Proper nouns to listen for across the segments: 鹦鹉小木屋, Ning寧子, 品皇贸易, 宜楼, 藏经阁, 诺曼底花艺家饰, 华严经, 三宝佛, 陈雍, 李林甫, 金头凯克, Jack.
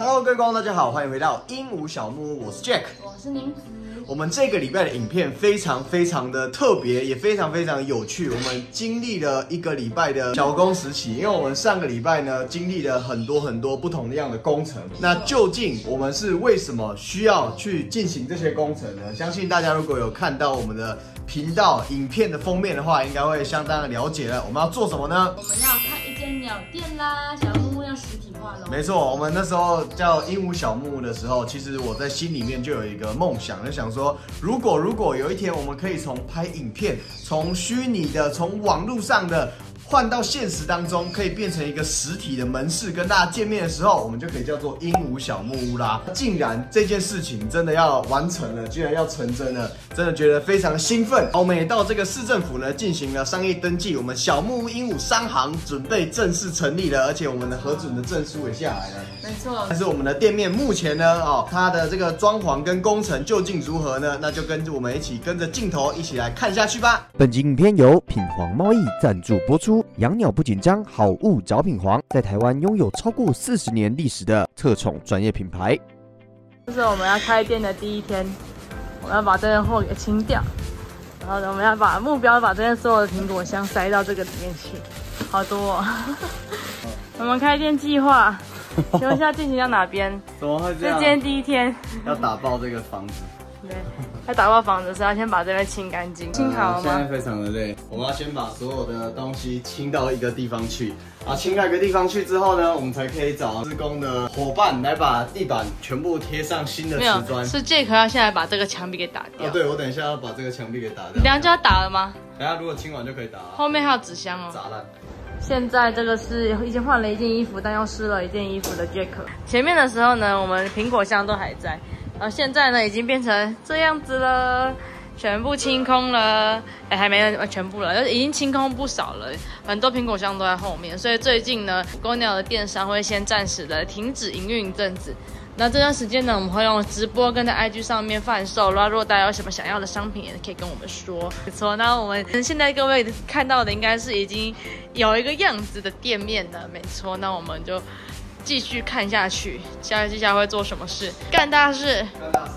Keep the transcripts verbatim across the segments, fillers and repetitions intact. Hello， 各位观众，大家好，欢迎回到鹦鹉小木屋，我是 Jack， 我是宁子。我们这个礼拜的影片非常非常的特别，也非常非常有趣。我们经历了一个礼拜的小工时期，因为我们上个礼拜呢经历了很多很多不同的样的工程。那究竟我们是为什么需要去进行这些工程呢？相信大家如果有看到我们的频道影片的封面的话，应该会相当的了解了。我们要做什么呢？我们要开一间鸟店啦，小木屋要实体化咯。没错，我们那时候叫鹦鹉小木屋的时候，其实我在心里面就有一个梦想，就想说，如果如果有一天我们可以从拍影片、从虚拟的、从网络上的换到现实当中，可以变成一个实体的门市，跟大家见面的时候，我们就可以叫做鹦鹉小木屋啦。竟然这件事情真的要完成了，居然要成真了，真的觉得非常兴奋。我们也到这个市政府呢进行了商业登记，我们小木屋鹦鹉商行准备正式成立了，而且我们的核准的证书也下来了。没错。但是我们的店面目前呢，哦，它的这个装潢跟工程究竟如何呢？那就跟着我们一起跟着镜头一起来看下去吧。本集影片由品皇贸易赞助播出。养鸟不紧张，好物找品皇，在台湾拥有超过四十年历史的特宠专业品牌。这是我们要开店的第一天，我们要把这些货给清掉，然后我们要把目标把这些所有的苹果箱塞到这个里面去，好多哦。我们开店计划，请问一下进行到哪边？怎么会这样？这今天第一天要打爆这个房子。对。在打包房子的时候，要先把这边清干净，清好了吗？现在非常的累，我们要先把所有的东西清到一个地方去。啊，清到一个地方去之后呢，我们才可以找施工的伙伴来把地板全部贴上新的瓷砖。是 Jack 要现在把这个墙壁给打掉。啊，对，我等一下要把这个墙壁给打掉。你等下就要打了吗？等下如果清完就可以打了。后面还有纸箱哦。砸烂。现在这个是已经换了一件衣服，但又湿了一件衣服的 Jack。前面的时候呢，我们苹果箱都还在。然后现在呢，已经变成这样子了，全部清空了，哎，还没全部了，已经清空不少了，很多苹果箱都在后面，所以最近呢，公鸟的电商会先暂时的停止营运一阵子。那这段时间呢，我们会用直播跟在 I G 上面贩售。然后如果大家有什么想要的商品，也可以跟我们说。没错，那我们现在各位看到的应该是已经有一个样子的店面了，没错。那我们就继续看下去，下一季下会做什么事？干大事！干大事！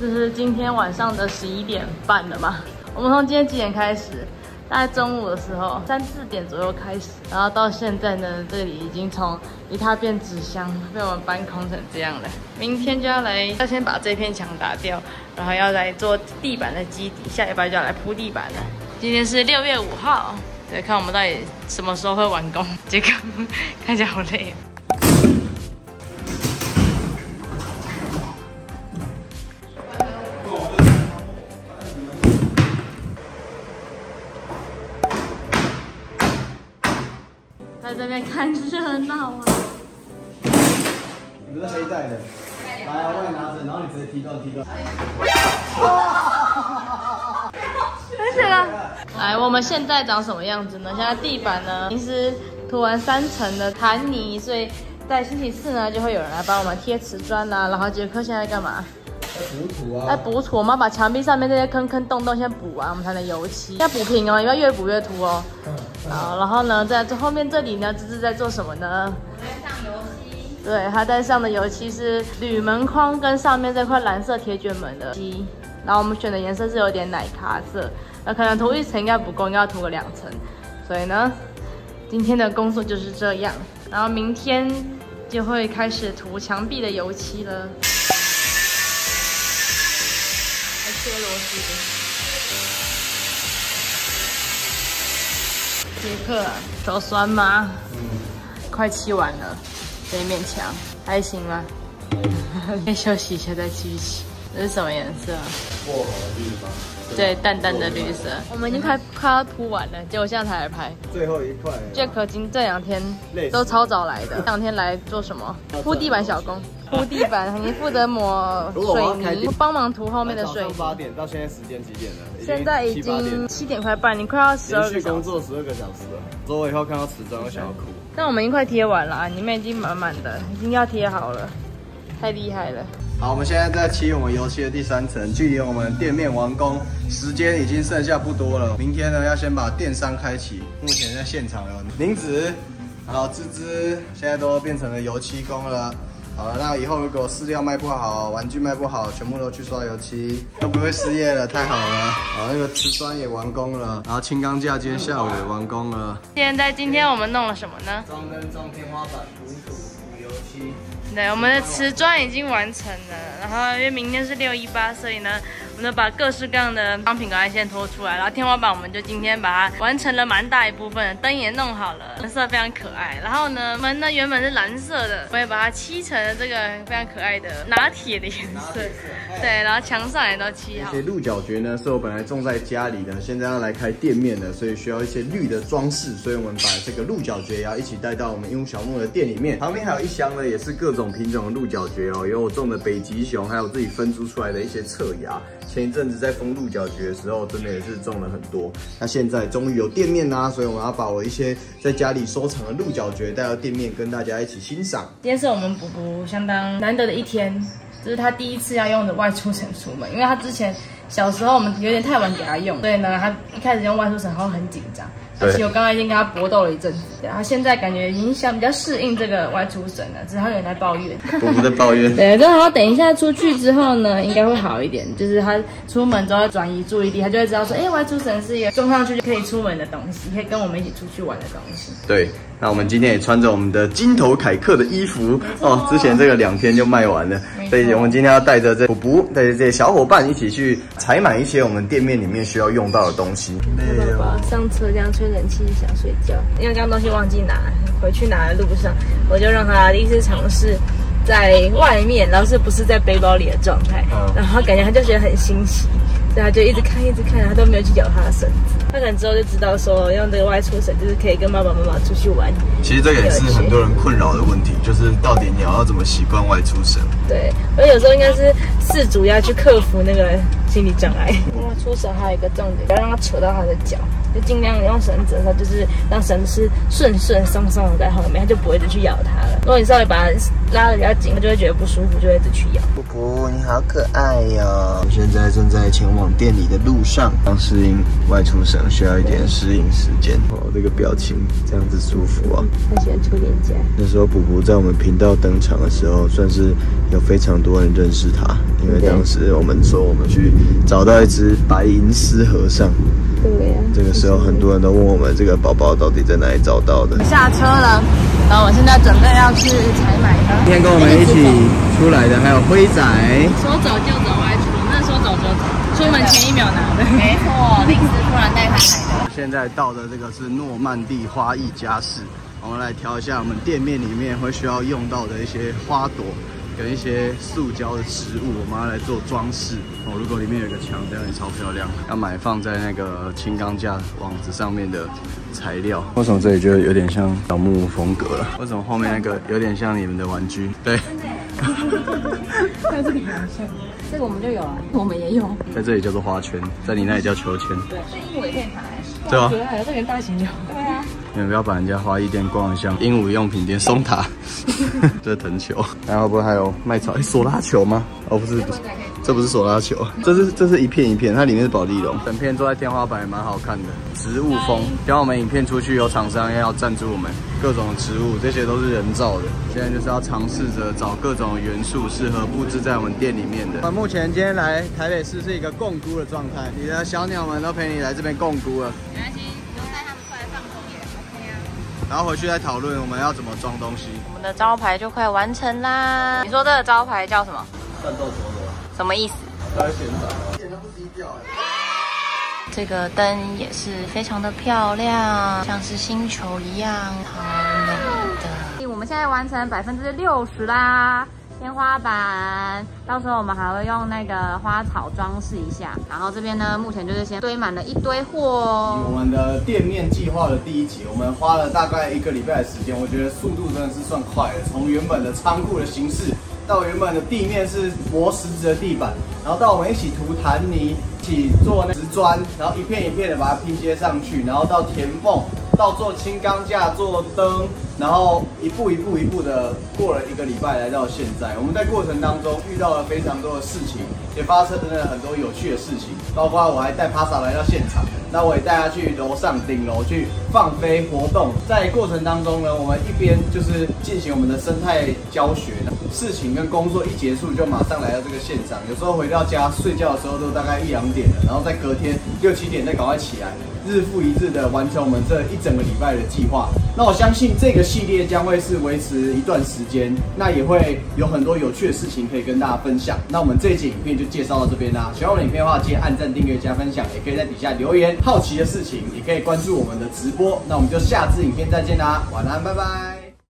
这是今天晚上的十一点半了嘛？我们从今天几点开始？大概中午的时候，三四点左右开始，然后到现在呢，这里已经从一塌变纸箱，被我们搬空成这样了。明天就要来，要先把这片墙打掉，然后要来做地板的基底，下礼拜就要来铺地板了。今天是六月五号，对，看我们到底什么时候会完工。结果看起来好累哦。在这边看热闹啊！你们是黑带的，来啊，我你拿着，然后你直接踢断踢断。真是了！来，我们现在长什么样子呢？现在地板呢，已经是涂完三层的弹泥，所以在星期四呢，就会有人来帮我们贴瓷砖啦。然后杰克现在干嘛？补土啊！哎，补土，我们要把墙壁上面这些坑坑洞洞先补完，我们才能油漆。要补平哦，要越补越凸哦。好，然后呢，在后面这里呢，芝芝在做什么呢？我在上油漆。对，他在上的油漆是铝门框跟上面这块蓝色铁卷门的漆，然后我们选的颜色是有点奶咖色，那可能涂一层应该不够，应该要涂个两层。所以呢，今天的工作就是这样，然后明天就会开始涂墙壁的油漆了。切螺丝。杰克，啊，手酸吗？嗯，快漆完了，这一面墙还行吗？可以休息一下再继续漆。这是什么颜色？薄荷绿吧？对，淡淡的绿色。我们已经快快要铺完了，结果现在才来拍最后一块。杰克今这两天都超早来的，这两天来做什么？铺地板小工。铺地板，你负责抹水泥，帮忙涂后面的水泥。八点到现在时间几点了？现在已经七点快半，你快要十二个小时。连续工作十二个小时了。所以我以后看到瓷砖我想要哭。但我们已经快贴完了，里面已经满满的，已经要贴好了，太厉害了。好，我们现在在漆我们油漆的第三层，距离我们店面完工时间已经剩下不多了。明天呢，要先把电商开启。目前在现场有宁子，还有芝芝，现在都变成了油漆工了。好了，那以后如果饲料卖不好，玩具卖不好，全部都去刷油漆，都不会失业了，太好了。好，那个瓷砖也完工了，然后轻钢架今天下午也完工了。现在今天我们弄了什么呢？装灯、装天花板、补土、补油漆。对，我们的瓷砖已经完成了，然后因为明天是六一八，所以呢，我们把各式各样的商品赶快先拖出来，然后天花板我们就今天把它完成了蛮大一部分，灯也弄好了，颜色非常可爱。然后呢，门呢原本是蓝色的，我也把它漆成了这个非常可爱的拿铁的颜色。对，然后墙上也都漆好。这些鹿角蕨呢，是我本来种在家里的，现在要来开店面的，所以需要一些绿的装饰，所以我们把这个鹿角蕨也要一起带到我们鹦鹉小木的店里面。旁边还有一箱呢，也是各种品种的鹿角蕨哦，有我种的北极熊，还有自己分株出来的一些侧芽。 前一阵子在封鹿角蕨的时候，真的也是种了很多。那现在终于有店面啦、啊，所以我要把我一些在家里收藏的鹿角蕨带到店面，跟大家一起欣赏。今天是我们补补相当难得的一天，这、就是他第一次要用的外出绳出门，因为他之前小时候我们有点太晚给他用，所以呢，他一开始用外出绳后很紧张。 而且我刚刚已经跟他搏斗了一阵子，然后现在感觉已经想比较适应这个外出绳了，只是他有人在抱怨。我不在抱怨。对，然后等一下出去之后呢，应该会好一点。就是他出门之后转移注意力，他就会知道说，哎、欸，外出绳是一个种上去就可以出门的东西，可以跟我们一起出去玩的东西。对，那我们今天也穿着我们的金头凯克的衣服哦，之前这个两天就卖完了，所以我们今天要带着这补补，带着这些小伙伴一起去采买一些我们店面里面需要用到的东西。对，上车这样去。 冷气想睡觉，因为刚刚东西忘记拿，回去拿的路上，我就让他第一次尝试在外面，然后是不是在背包里的状态，然后感觉他就觉得很新奇，所以他就一直看一直看，他都没有去咬他的绳子。他可能之后就知道说，用这个外出绳就是可以跟爸爸妈妈出去玩。其实这个也是很多人困扰的问题，就是到底你要怎么习惯外出绳？对，而有时候应该是饲主要去克服那个心理障碍。外出绳还有一个重点，不要让他扯到他的脚。 就尽量用绳子的时候，就是让绳子顺顺松松的在后面，它就不会一直去咬它了。如果你稍微把它拉得比较紧，它就会觉得不舒服，就会一直去咬。布布，你好可爱哟、哦！我现在正在前往店里的路上，刚适应外出绳需要一点适应时间。哦，这个表情这样子舒服啊！很喜欢出脸颊。那时候布布在我们频道登场的时候，算是有非常多人认识他，因为当时我们说我们去找到一只白银丝和尚。 对啊、这个时候很多人都问我们这个宝宝到底在哪里找到的。下车了，然后我现在准备要去采买了。今天跟我们一起出来的还有辉仔。说走就走外出，那说走就走，出门前一秒拿的。没错，临时突然带他来的。现在到的这个是诺曼底花艺家饰，我们来挑一下我们店面里面会需要用到的一些花朵。 跟一些塑胶的植物，我们要来做装饰哦。如果里面有一个墙，这样也超漂亮。要买放在那个轻钢架网子上面的材料。为什么这里就有点像小木屋风格了？为什么后面那个有点像你们的玩具？对，在这里好像，这个我们就有啊，我们也有。在这里叫做花圈，在你那里叫球圈。对，是鹦鹉也可以拿来。对啊，主要还是跟大型鸟。对啊。 你们不要把人家花艺店逛得像鹦鹉用品店松塔，这是藤球，然后不还有卖草？哎，索拉球吗？哦，不是，不是，这不是索拉球，这是这是一片一片，它里面是保丽龙，整片坐在天花板也蛮好看的。植物风，等我们影片出去，有厂商要赞助我们各种植物，这些都是人造的。现在就是要尝试着找各种元素适合布置在我们店里面的。那目前今天来台北市是一个共菇的状态，你的小鸟们都陪你来这边共菇了。 然后回去再讨论我们要怎么装东西。我们的招牌就快完成啦！你说这个招牌叫什么？战斗陀螺。什么意思？它旋转，一点都不低调。这个灯也是非常的漂亮，像是星球一样，好美的。我们现在完成百分之六十啦。 天花板，到时候我们还会用那个花草装饰一下。然后这边呢，目前就是先堆满了一堆货。我们的店面计划的第一集，我们花了大概一个礼拜的时间，我觉得速度真的是算快了。从原本的仓库的形式，到原本的地面是磨石子的地板，然后到我们一起涂弹泥，一起做那石砖，然后一片一片的把它拼接上去，然后到填缝，到做轻钢架，做灯。 然后一步一步一步的过了一个礼拜，来到现在，我们在过程当中遇到了非常多的事情，也发生了很多有趣的事情，包括我还带帕萨来到现场，那我也带他去楼上顶楼去放飞活动。在过程当中呢，我们一边就是进行我们的生态教学，事情跟工作一结束就马上来到这个现场，有时候回到家睡觉的时候都大概一两点了，然后在隔天六七点再赶快起来，日复一日的完成我们这一整个礼拜的计划。那我相信这个系列将会是维持一段时间，那也会有很多有趣的事情可以跟大家分享。那我们这一集影片就介绍到这边啦，喜欢我的影片的话，记得按赞、订阅、加分享，也可以在底下留言好奇的事情，也可以关注我们的直播。那我们就下次影片再见啦，晚安，拜拜。